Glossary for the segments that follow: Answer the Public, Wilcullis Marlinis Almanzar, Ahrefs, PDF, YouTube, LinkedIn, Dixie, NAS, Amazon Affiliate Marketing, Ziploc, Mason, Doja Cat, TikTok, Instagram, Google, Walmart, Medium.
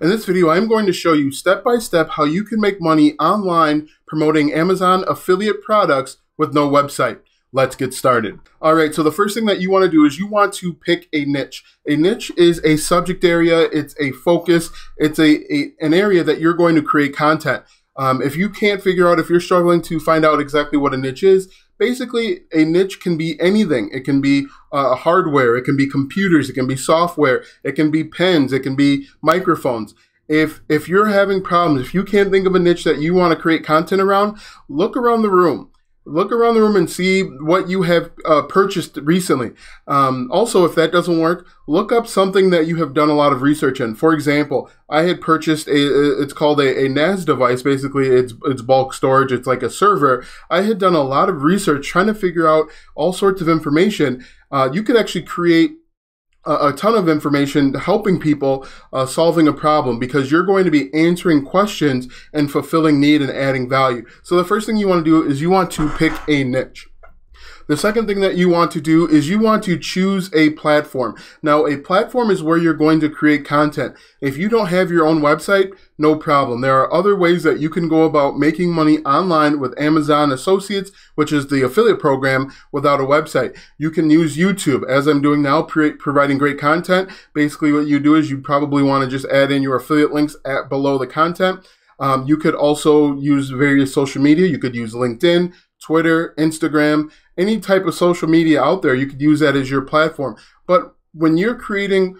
In this video, I'm going to show you step-by-step how you can make money online promoting Amazon affiliate products with no website. Let's get started. All right, so the first thing that you want to do is you want to pick a niche. A niche is a subject area, it's a focus, it's an area that you're going to create content. If you can't figure out, if you're struggling to find out exactly what a niche is, basically a niche can be anything. It can be hardware, it can be computers, it can be software, it can be pens, it can be microphones. If you're having problems, if you can't think of a niche that you want to create content around, look around the room. Look around the room and see what you have purchased recently. Also, if that doesn't work, look up something that you have done a lot of research in. For example, I had purchased it's called a NAS device. Basically, it's bulk storage. It's like a server. I had done a lot of research trying to figure out all sorts of information. You could actually create a ton of information helping people solving a problem because you're going to be answering questions and fulfilling need and adding value. So the first thing you want to do is you want to pick a niche. The second thing that you want to do is you want to choose a platform. Now, a platform is where you're going to create content. If you don't have your own website, no problem. There are other ways that you can go about making money online with Amazon Affiliate, which is the affiliate program, without a website. You can use YouTube, as I'm doing now, providing great content. Basically, what you do is you probably want to just add in your affiliate links below the content. You could also use various social media. You could use LinkedIn, Twitter, Instagram, any type of social media out there. You could use that as your platform. But when you're creating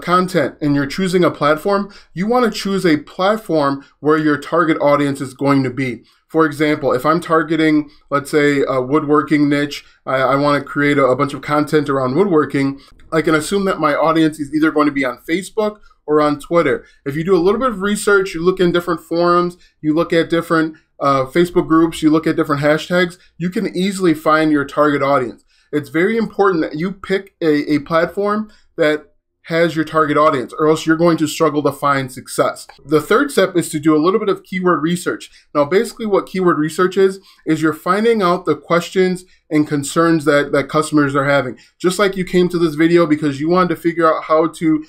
content and you're choosing a platform, you want to choose a platform where your target audience is going to be. For example, if I'm targeting, let's say, a woodworking niche, I want to create a bunch of content around woodworking, I can assume that my audience is either going to be on Facebook or on Twitter. If you do a little bit of research, you look in different forums, you look at different Facebook groups, you look at different hashtags, you can easily find your target audience. It's very important that you pick a platform that has your target audience, or else you're going to struggle to find success. The third step is to do a little bit of keyword research. Now, basically what keyword research is you're finding out the questions and concerns that customers are having. Just like you came to this video because you wanted to figure out how to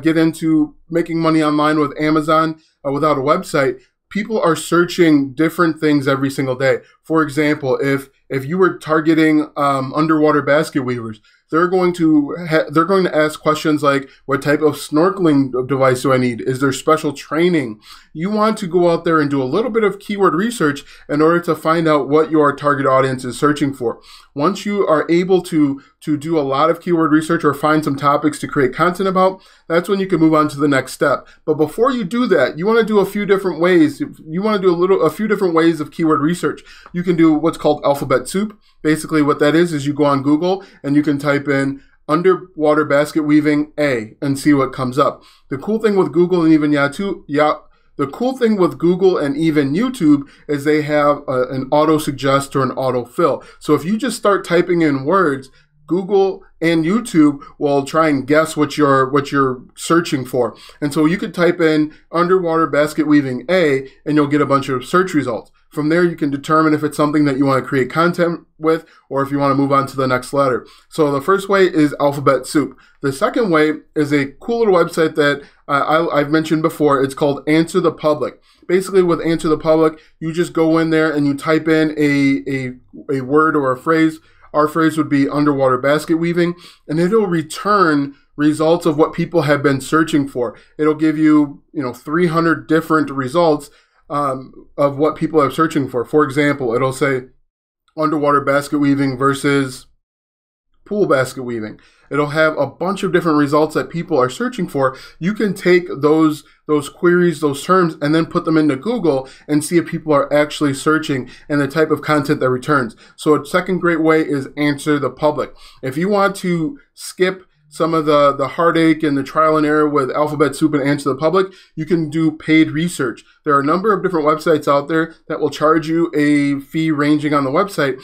get into making money online with Amazon without a website, people are searching different things every single day. For example, if you were targeting underwater basket weavers, they're going to ask questions like, what type of snorkeling device do I need? Is there special training? You want to go out there and do a little bit of keyword research in order to find out what your target audience is searching for. Once you are able to do a lot of keyword research or find some topics to create content about, that's when you can move on to the next step. But before you do that, you want to do a few different ways. You want to do a few different ways of keyword research. You can do what's called alphabet soup. Basically what that is you go on Google and you can type in underwater basket weaving A and see what comes up. The cool thing with Google and even YouTube is they have an auto suggest or an auto fill. So if you just start typing in words, Google and YouTube will try and guess what you're searching for. And so you could type in underwater basket weaving A and you'll get a bunch of search results. From there, you can determine if it's something that you want to create content with or if you want to move on to the next letter. So the first way is alphabet soup. The second way is a cool little website that I've mentioned before. It's called Answer the Public. Basically, with Answer the Public, you just go in there and you type in a word or a phrase. Our phrase would be underwater basket weaving, and it'll return results of what people have been searching for. It'll give you, 300 different results of what people are searching for. For example, it'll say underwater basket weaving versus pool basket weaving. It'll have a bunch of different results that people are searching for. You can take those queries, those terms, and then put them into Google and see if people are actually searching and the type of content that returns. So a second great way is Answer the Public. If you want to skip some of the heartache and the trial and error with alphabet soup and Answer the Public, you can do paid research. There are a number of different websites out there that will charge you a fee ranging on the website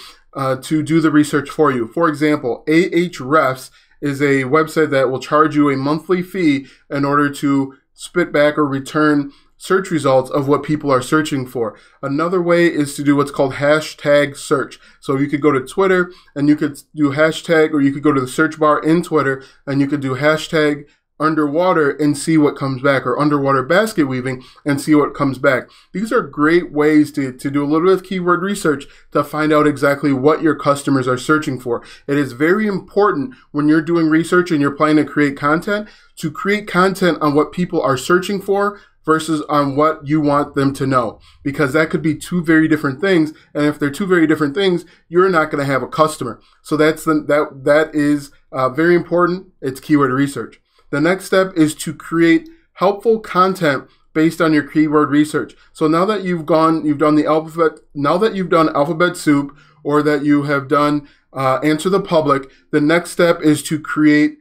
to do the research for you. For example, Ahrefs is a website that will charge you a monthly fee in order to spit back or return search results of what people are searching for. Another way is to do what's called hashtag search. So you could go to Twitter and you could do hashtag, or you could go to the search bar in Twitter and you could do hashtag underwater and see what comes back, or underwater basket weaving and see what comes back. These are great ways to do a little bit of keyword research to find out exactly what your customers are searching for. It is very important when you're doing research and you're planning to create content on what people are searching for versus on what you want them to know, because that could be two very different things. And if they're two very different things, you're not going to have a customer. So that's that is very important. It's keyword research. The next step is to create helpful content based on your keyword research. So now that you've done alphabet soup, or that you have done Answer the Public, the next step is to create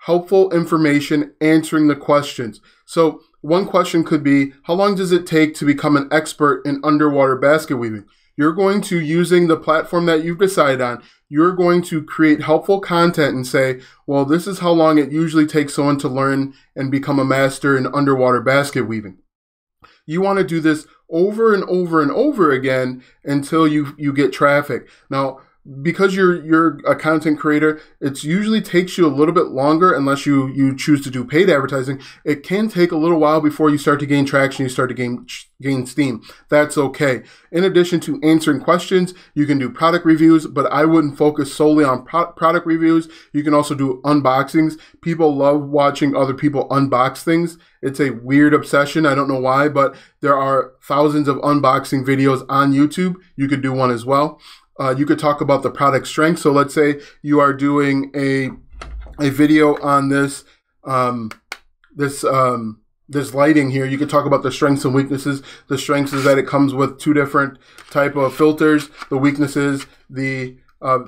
helpful information answering the questions. So one question could be, how long does it take to become an expert in underwater basket weaving? You're going to, using the platform that you've decided on, you're going to create helpful content and say, well, this is how long it usually takes someone to learn and become a master in underwater basket weaving. You want to do this over and over and over again until you get traffic. Now, because you're a content creator, it usually takes you a little bit longer, unless you choose to do paid advertising. It can take a little while before you start to gain traction, you start to gain steam. That's okay. In addition to answering questions, you can do product reviews, but I wouldn't focus solely on product reviews. You can also do unboxings. People love watching other people unbox things. It's a weird obsession. I don't know why, but there are thousands of unboxing videos on YouTube. You could do one as well. You could talk about the product strength. So let's say you are doing a video on this this lighting here. You could talk about the strengths and weaknesses. The strengths is that it comes with two different type of filters. The weaknesses, the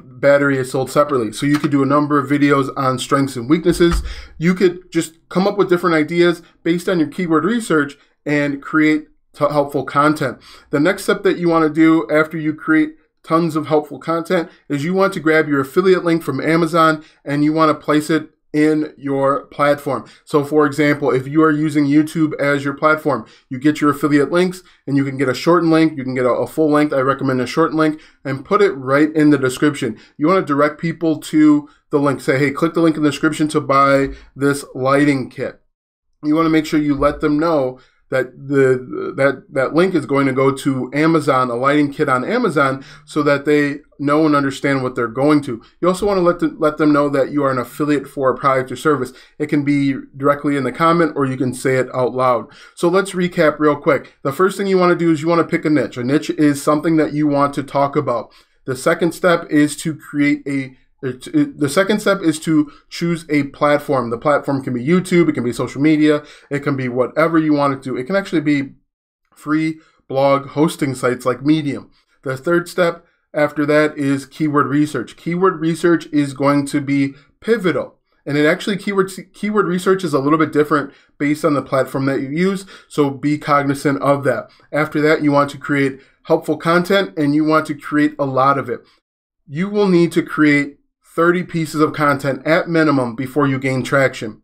battery is sold separately. So you could do a number of videos on strengths and weaknesses. You could just come up with different ideas based on your keyword research and create helpful content. The next step that you want to do after you create tons of helpful content is you want to grab your affiliate link from Amazon and you want to place it in your platform. So for example, if you are using YouTube as your platform, you get your affiliate links and you can get a shortened link, you can get a full length, I recommend a shortened link, and put it right in the description. You want to direct people to the link. Say, hey, click the link in the description to buy this lighting kit. You want to make sure you let them know that that link is going to go to Amazon, a lighting kit on Amazon, so that they know and understand what they're going to. You also want to let them know that you are an affiliate for a product or service. It can be directly in the comment, or you can say it out loud. So let's recap real quick. The first thing you want to do is you want to pick a niche. A niche is something that you want to talk about. The second step is to create choose a platform. The platform can be YouTube, it can be social media, it can be whatever you want it to do. It can actually be free blog hosting sites like Medium. The third step after that is keyword research. Keyword research is going to be pivotal. And it actually, keyword research is a little bit different based on the platform that you use, so be cognizant of that. After that, you want to create helpful content, and you want to create a lot of it. You will need to create 30 pieces of content at minimum before you gain traction.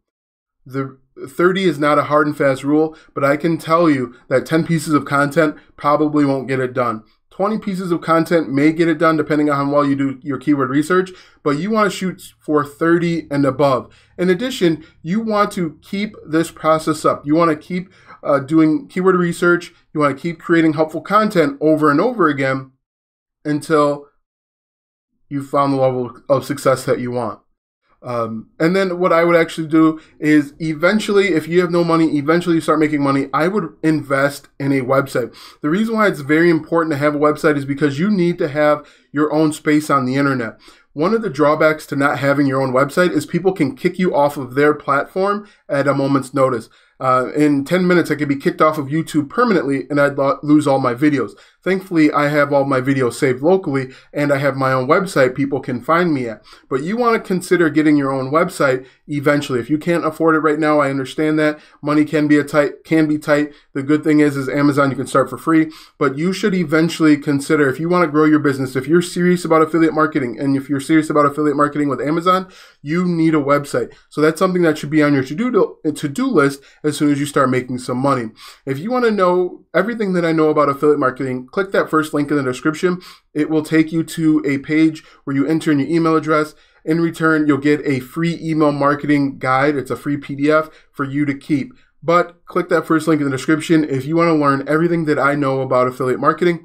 The 30 is not a hard and fast rule, but I can tell you that 10 pieces of content probably won't get it done. 20 pieces of content may get it done depending on how well you do your keyword research, but you want to shoot for 30 and above. In addition, you want to keep this process up. You want to keep doing keyword research. You want to keep creating helpful content over and over again until you found the level of success that you want. And then what I would actually do is eventually, if you have no money, eventually you start making money, I would invest in a website. The reason why it's very important to have a website is because you need to have your own space on the internet. One of the drawbacks to not having your own website is people can kick you off of their platform at a moment's notice. In 10 minutes, I could be kicked off of YouTube permanently and I'd lose all my videos. Thankfully, I have all my videos saved locally and I have my own website people can find me at. But you want to consider getting your own website eventually. If you can't afford it right now, I understand that. Money can be tight. The good thing is Amazon, you can start for free. But you should eventually consider, if you want to grow your business, if you're serious about affiliate marketing, and if you're serious about affiliate marketing with Amazon, you need a website. So that's something that should be on your to-do list as soon as you start making some money. If you want to know everything that I know about affiliate marketing, click that first link in the description. It will take you to a page where you enter in your email address. In return, you'll get a free email marketing guide. It's a free PDF for you to keep. But click that first link in the description if you want to learn everything that I know about affiliate marketing.